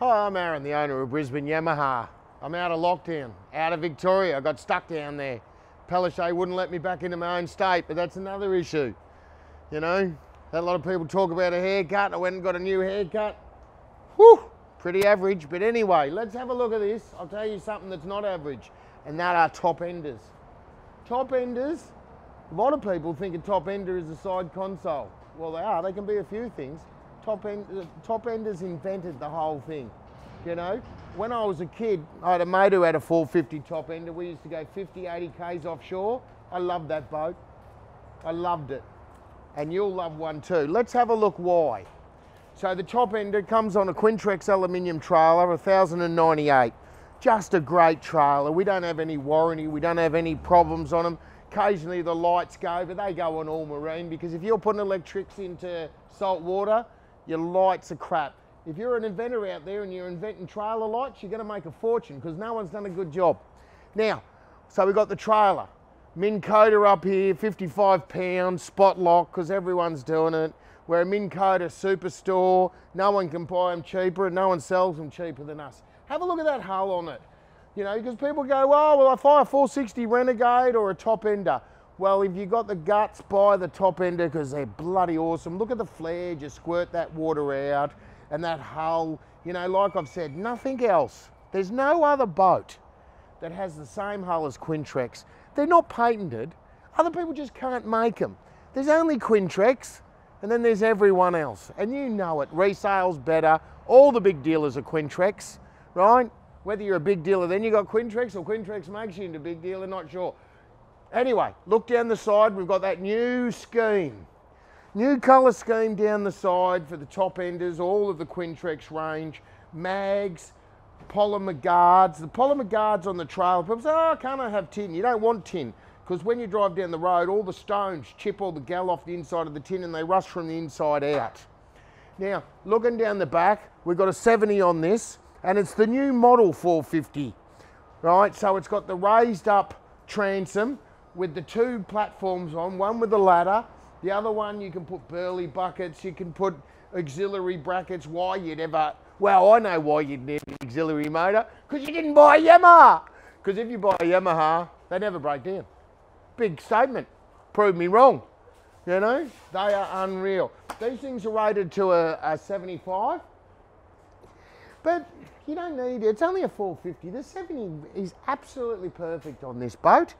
Hi, I'm Aaron, the owner of Brisbane Yamaha. I'm out of lockdown, out of Victoria. I got stuck down there. Palaszczuk wouldn't let me back into my own state, but that's another issue. You know, a lot of people talk about a haircut. I went and got a new haircut. Whew, pretty average. But anyway, let's have a look at this. I'll tell you something that's not average, and that are top enders. Top enders, a lot of people think a top ender is a side console. Well, they are. They can be a few things. Top enders invented the whole thing, you know. When I was a kid, I had a mate who had a 450 top ender. We used to go 50, 80 Ks offshore. I loved that boat. I loved it. And you'll love one too. Let's have a look why. So the top ender comes on a Quintrex aluminium trailer, 1098. Just a great trailer. We don't have any warranty. We don't have any problems on them. Occasionally the lights go, but they go on all marine, because if you're putting electrics into salt water, your lights are crap. If you're an inventor out there and you're inventing trailer lights, you're going to make a fortune, because no one's done a good job. Now, so we've got the trailer. Min Kota up here, 55 pounds, spot lock, because everyone's doing it. We're a Min Kota superstore. No one can buy them cheaper, and no one sells them cheaper than us. Have a look at that hull on it. You know, because people go, oh, well, I fire a 460 Renegade or a Top Ender. Well, if you've got the guts, buy the Top Ender, because they're bloody awesome. Look at the flare, just squirt that water out, and that hull. You know, like I've said, nothing else. There's no other boat that has the same hull as Quintrex. They're not patented. Other people just can't make them. There's only Quintrex, and then there's everyone else. And you know it. Resale's better. All the big dealers are Quintrex, right? Whether you're a big dealer, then you got Quintrex, or Quintrex makes you into a big dealer, not sure. Anyway, look down the side, we've got that new scheme. New colour scheme down the side for the top enders, all of the Quintrex range, mags, polymer guards. The polymer guards on the trail, people say, oh, can't I have tin? You don't want tin, because when you drive down the road, all the stones chip all the gal off the inside of the tin and they rust from the inside out. Now, looking down the back, we've got a 70 on this, and it's the new model 450, right? So it's got the raised up transom with the two platforms on, one with a ladder, the other one you can put burley buckets, you can put auxiliary brackets. Why you'd ever, well, I know why you'd need an auxiliary motor, because you didn't buy a Yamaha. Because if you buy a Yamaha, they never break down. Big statement, prove me wrong. You know, they are unreal. These things are rated to a 75, but you don't need it. It's only a 450. The 70 is absolutely perfect on this boat.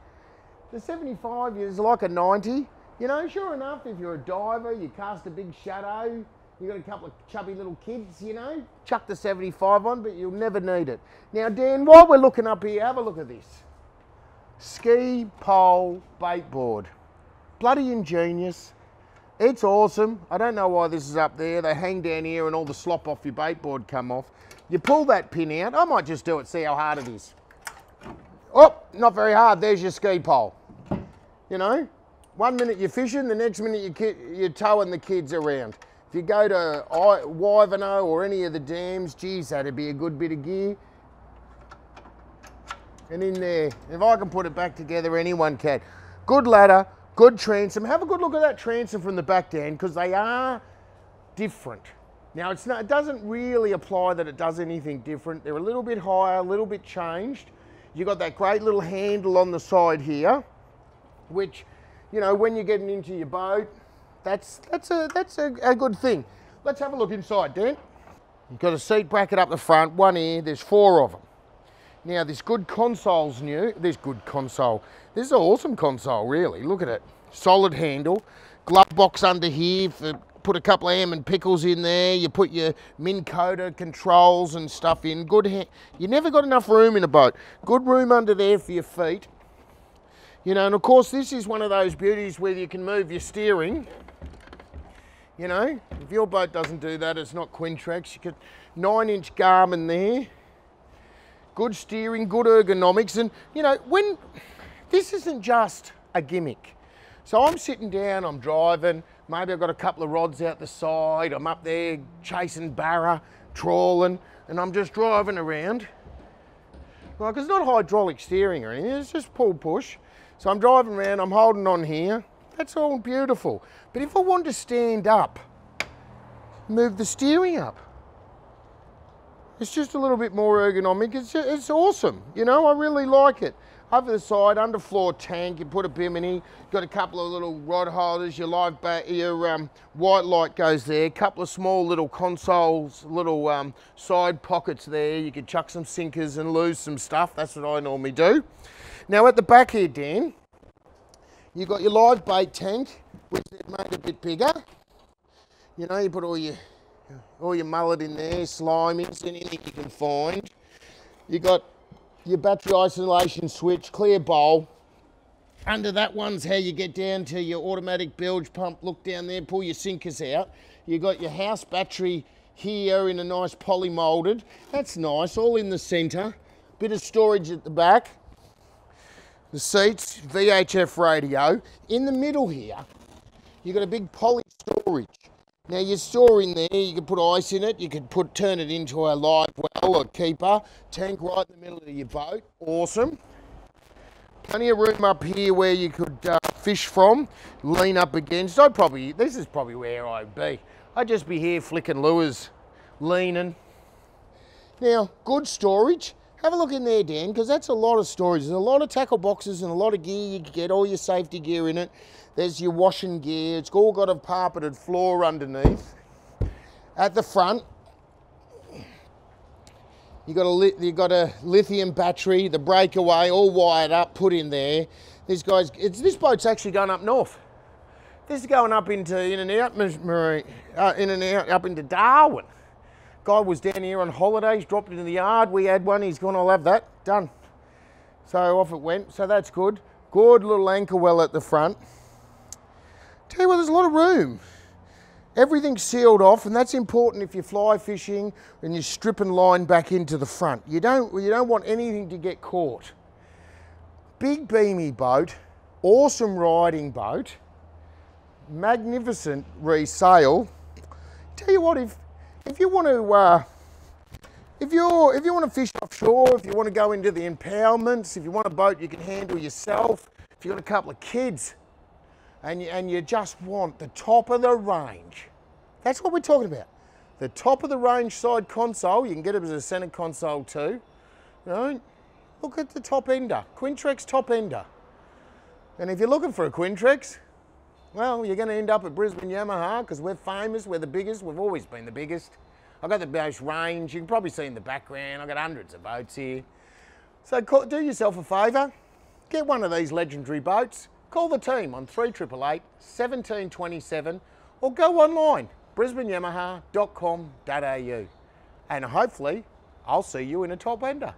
The 75 is like a 90. You know, sure enough, if you're a diver, you cast a big shadow, you've got a couple of chubby little kids, you know, chuck the 75 on, but you'll never need it. Now, Dan, while we're looking up here, have a look at this. Ski pole bait board. Bloody ingenious. It's awesome. I don't know why this is up there. They hang down here and all the slop off your bait board come off. You pull that pin out. I might just do it, see how hard it is. Oh, not very hard. There's your ski pole. You know, 1 minute you're fishing, the next minute you're towing the kids around. If you go to Wivenhoe or any of the dams, geez, that'd be a good bit of gear. And in there, if I can put it back together, anyone can. Good ladder. Good transom. Have a good look at that transom from the back, Dan, because they are different. Now, it's not, it doesn't really apply that it does anything different. They're a little bit higher, a little bit changed. You've got that great little handle on the side here, which, you know, when you're getting into your boat, that's a good thing. Let's have a look inside, Dan. You've got a seat bracket up the front, one here, there's four of them. Now, this good console's new. This good console. This is an awesome console, really. Look at it. Solid handle. Glove box under here. For, put a couple of ham and pickles in there. You put your Min Kota controls and stuff in. Good. You never got enough room in a boat. Good room under there for your feet. You know, and of course, this is one of those beauties where you can move your steering. You know, if your boat doesn't do that, it's not Quintrex. You could 9-inch Garmin there. Good steering, good ergonomics, and you know, when this isn't just a gimmick. So I'm sitting down, I'm driving, maybe I've got a couple of rods out the side, I'm up there chasing barra, trawling, and I'm just driving around. Like, it's not hydraulic steering or anything, it's just pull push. So I'm driving around, I'm holding on here, that's all beautiful. But if I want to stand up, move the steering up. It's just a little bit more ergonomic. It's awesome. You know, I really like it. Over the side, underfloor tank, you put a bimini, got a couple of little rod holders, your live bat, your white light goes there, a couple of small little consoles, little side pockets there. You can chuck some sinkers and lose some stuff. That's what I normally do. Now at the back here, Dan, you've got your live bait tank, which they've made a bit bigger. You know, you put all your mullet in there, slimies, anything you can find. You got your battery isolation switch, clear bowl. Under that one's how you get down to your automatic bilge pump. Look down there, pull your sinkers out. You got your house battery here in a nice poly molded. That's nice, all in the center. Bit of storage at the back. The seats, VHF radio. In the middle here, you got a big poly storage. Now you store in there, you can put ice in it, you can turn it into a live well or keeper, tank right in the middle of your boat, awesome. Plenty of room up here where you could fish from, lean up against. This is probably where I'd be. I'd just be here flicking lures, leaning. Now, good storage. Have a look in there, Dan, because that's a lot of storage. There's a lot of tackle boxes and a lot of gear. You can get all your safety gear in it. There's your washing gear. It's all got a carpeted floor underneath. At the front, you got a lithium battery, the breakaway, all wired up, put in there. This boat's actually going up north. This is going up into up into Darwin. Guy was down here on holidays, dropped it in the yard. We had one, he's gone, I'll have that, done. So off it went, so that's good. Good little anchor well at the front. Tell you what, there's a lot of room. Everything's sealed off, and that's important if you're fly fishing and you're stripping line back into the front. You don't want anything to get caught. Big beamy boat, awesome riding boat, magnificent resale. Tell you what, if you want to fish offshore, if you want to go into the impoundments, if you want a boat you can handle yourself, if you've got a couple of kids, and you just want the top of the range, that's what we're talking about. The top of the range side console, you can get it as a center console too. You know, look at the Top Ender, Quintrex Top Ender. And if you're looking for a Quintrex, well, you're going to end up at Brisbane Yamaha because we're famous, we're the biggest, we've always been the biggest. I've got the most range, you can probably see in the background, I've got hundreds of boats here. So do yourself a favour, get one of these legendary boats, call the team on 3888 1727 or go online, brisbaneyamaha.com.au, and hopefully I'll see you in a Top Ender.